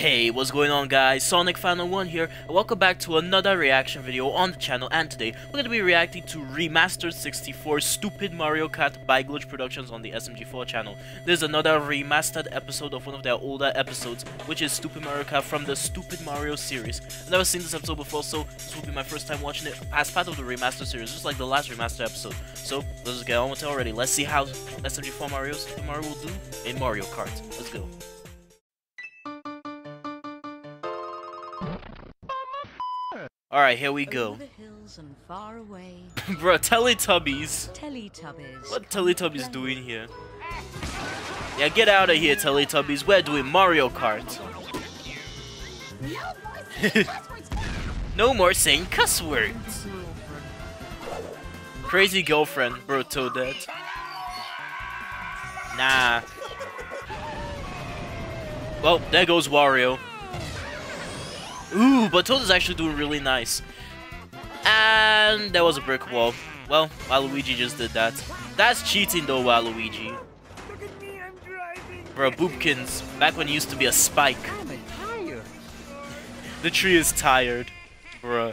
Hey, what's going on guys, SonicFanon1 here, and welcome back to another reaction video on the channel, and today we're going to be reacting to Remastered 64 Stupid Mario Kart by Glitch Productions on the SMG4 channel. This is another remastered episode of one of their older episodes, which is Stupid Mario Kart from the Stupid Mario series. I've never seen this episode before, so this will be my first time watching it as part of the remastered series, just like the last remastered episode. So, let's just get on with it already. Let's see how SMG4 Super Mario will do in Mario Kart. Let's go. Alright, here we go. Bro, Teletubbies. What Teletubbies doing here? Yeah, get out of here, Teletubbies. We're doing Mario Kart. No more saying cuss words. Crazy girlfriend, bro, Octo Dad. Nah. Well, there goes Wario. Ooh, but Toad is actually doing really nice. And there was a brick wall. Well, Waluigi just did that. That's cheating though, Waluigi. Look at me, I'm driving. Bro, Boopkins. Back when he used to be a spike. I'm tired. The tree is tired. Bruh. Oh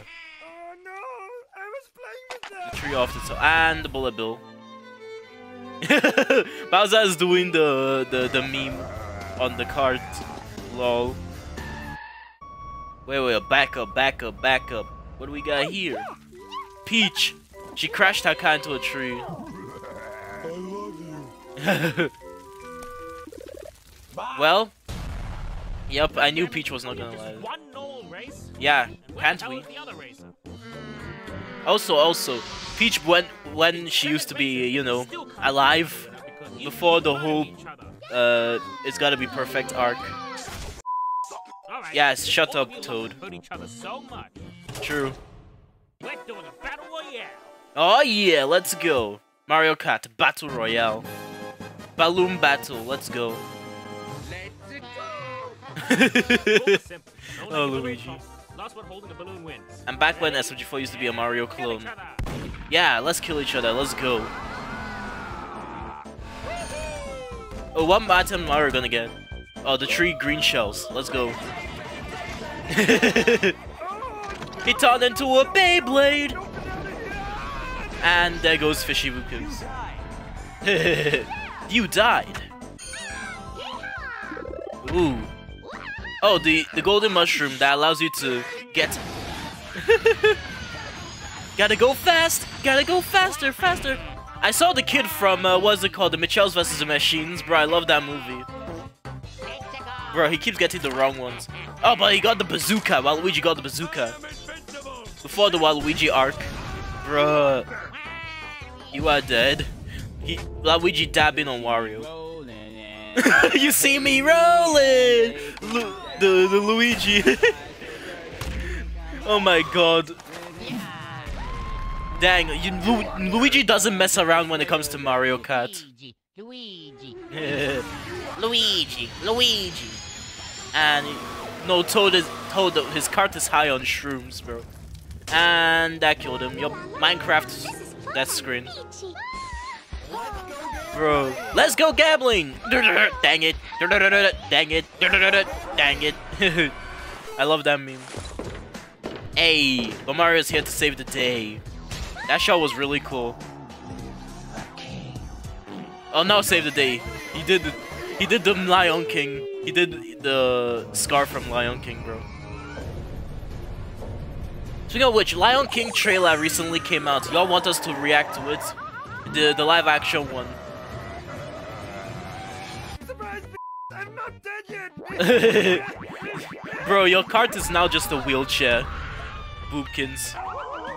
no, I was playing with that. The tree off the top. And the bullet bill. Bowser is doing the meme on the cart. Lol. Wait, back up. What do we got here? Peach. She crashed her car into a tree. I love you. Well, yep, I knew Peach was not gonna lie. Yeah, can't we? Also, Peach when she used to be, you know, alive before the whole it's gotta be perfect arc. Yes, shut up, Toad. True. Oh yeah, let's go. Mario Kart Battle Royale. Balloon Battle, let's go. Oh, Luigi. And back when SMG4 used to be a Mario clone. Yeah, let's kill each other, let's go. Oh, what item are we gonna get? Oh, the three green shells, let's go. He turned into a Beyblade! And there goes Fishy Wookus. You died! Ooh. Oh, the golden mushroom that allows you to get... Gotta go fast! Gotta go faster, faster! I saw the kid from, what's it called? The Mitchells vs. the Machines. Bro, I love that movie. Bro, he keeps getting the wrong ones. Oh, but he got the bazooka. Waluigi got the bazooka. Before the Waluigi arc. Bruh. You are dead. Waluigi dabbing on Wario. You see me rolling! The Luigi. Oh my god. Dang, Luigi doesn't mess around when it comes to Mario Kart. Luigi. And no, Toad, his cart is high on shrooms, bro. And that killed him. Yup, Minecraft, that screen. Bro, let's go gambling! Dang it! Dang it! Dang it! I love that meme. Hey, Bomario's here to save the day. That shot was really cool. Oh, now save the day. He did the Lion King. He did the scar from Lion King, bro. Speaking of which, Lion King trailer recently came out. Y'all want us to react to it? The live action one. I'm not dead yet. Bro, your cart is now just a wheelchair. Boopkins.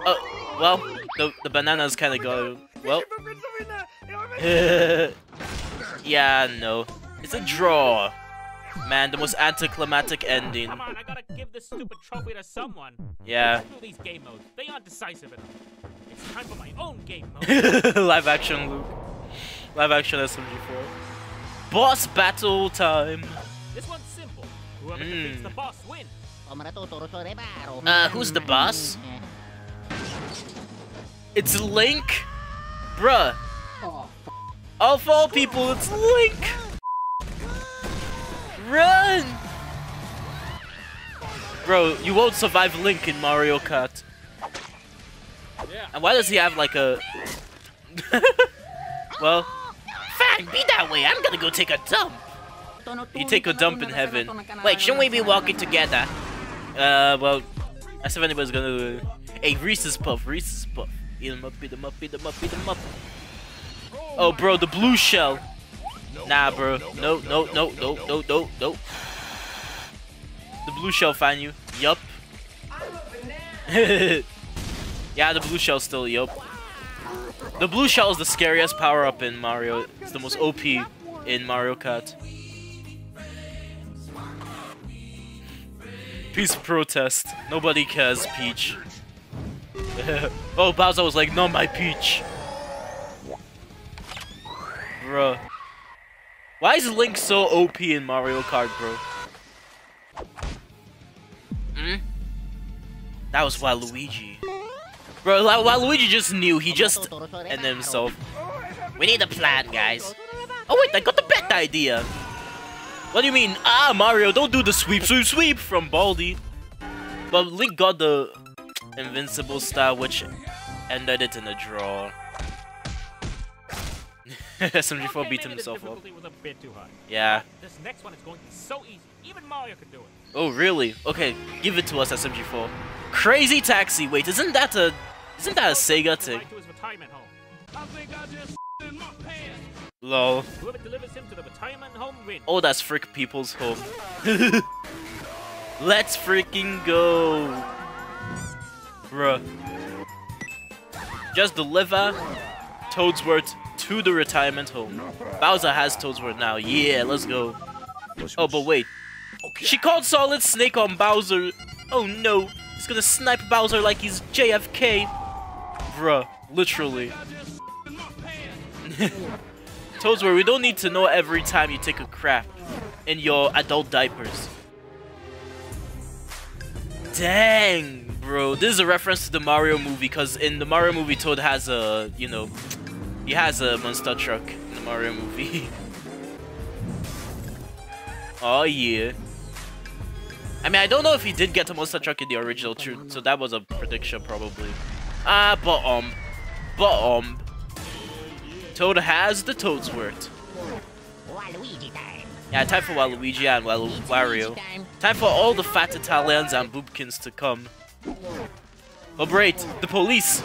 Oh, well, the bananas kind of go. Well. Yeah, no. It's a draw. Man, the most anticlimactic ending. Come on, I gotta give this stupid trophy to someone. Yeah. These game modes, they aren't decisive enough. It's time for my own game mode. Live action Luke. Live action SMG4. Boss battle time. This one's simple. Whoever defeats the boss wins. Who's the boss? It's Link? Bruh. Of all people, it's Link! Run! Bro, you won't survive Link in Mario Kart. Yeah. And why does he have like a... Well... Fine, be that way. I'm gonna go take a dump. You take a dump in heaven. Wait, shouldn't we be walking together? Well... As if anybody's gonna... Hey, Reese's Puff, Reese's Puff. Eat them up, eat them up, eat them up, eat them up. Oh, bro, the blue shell. Nah, bro. No, no, no, no, no, no, no. The blue shell find you. Yup. Yeah, the blue shell still, yup. The blue shell is the scariest power-up in Mario. It's the most OP in Mario Kart. Peace protest. Nobody cares, Peach. Oh, Bowser was like, not my Peach. Bruh. Why is Link so OP in Mario Kart, bro? Mm? That was Waluigi. Bro, Waluigi just knew. He just... And then himself. We need a plan, guys. Oh, wait, I got the best idea. What do you mean? Ah, Mario, don't do the sweep, sweep, sweep from Baldi. But Link got the invincible star, which ended it in a draw. SMG4 beat himself up. Yeah. This next one is going to be so easy. Even Mario could do it. Oh really? Okay, give it to us, SMG4. Crazy Taxi. Wait, isn't that a Sega thing? Lol. Oh, that's Frick People's Home. Let's freaking go, bruh. Just deliver Toadsworth to the retirement home. Bowser has Toadsworth now. Yeah, let's go. Oh, but wait. Okay. She called Solid Snake on Bowser. Oh no, he's gonna snipe Bowser like he's JFK. Bruh, literally. Toadsworth, we don't need to know every time you take a crap in your adult diapers. Dang, bro. This is a reference to the Mario movie, because in the Mario movie, Toad has a, you know, he has a monster truck in the Mario movie. Oh yeah. I mean, I don't know if he did get a monster truck in the original, true, so that was a prediction probably. Ah, but Toad has the Toadsworth. Yeah, time for Waluigi and Wario. Time for all the fat Italians and Boopkins to come. Oh great, the police!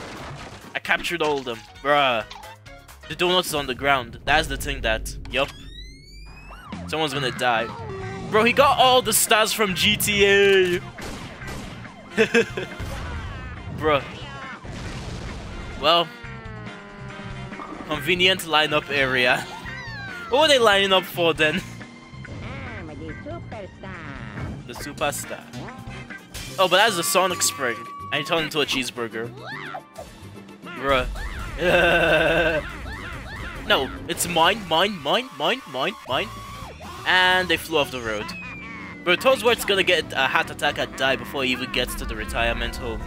I captured all of them, bruh. The donuts is on the ground. That's the thing that, yup. Someone's gonna die. Bro, he got all the stars from GTA. Bro. Well. Convenient lineup area. What were they lining up for then? I'm the superstar. The superstar. Oh, but that's the Sonic Spring. And he turned into a cheeseburger. Bruh. No, it's mine. And they flew off the road. But Toadsworth's gonna get a heart attack and die before he even gets to the retirement home.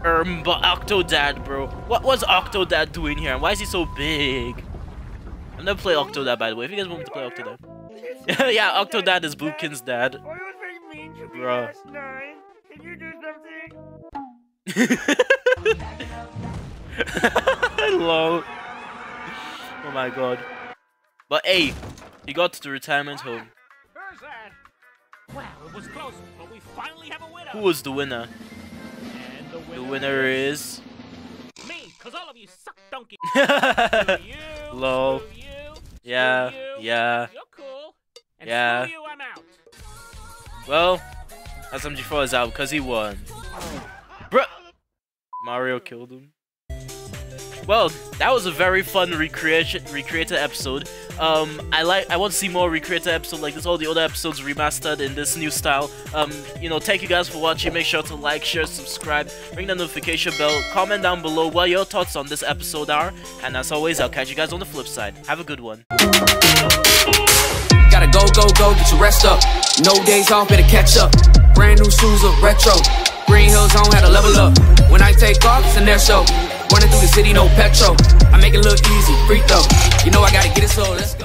But Octo Dad, bro. What was Octo Dad doing here? And why is he so big? I've never played Octo Dad, by the way, if you guys want me to play Octo Dad. Yeah, Octo Dad is Boopkin's dad. Bruh. Can you do something? Lol. Oh my god. But hey, he got to the retirement home. Well, it was close, but we finally have a winner. Who was the winner? And the winner is me, cause all of you suck donkey. Lol. Yeah, yeah. You're cool. And yeah. You, I'm out. Well, SMG4 is out because he won. Bruh. Mario killed him. Well, that was a very fun recreated episode. I want to see more recreated episodes like this. All the other episodes remastered in this new style. You know, thank you guys for watching. Make sure to like, share, subscribe, ring that notification bell, comment down below what your thoughts on this episode are. And as always, I'll catch you guys on the flip side. Have a good one. Gotta go, go, go, get your rest up. No days off, better catch up. Brand new shoes of retro. Green Hills on, had to level up. When I take off, it's an air show. Running through the city, no petrol. I make it look easy, free throw. You know I gotta get it, so let's go.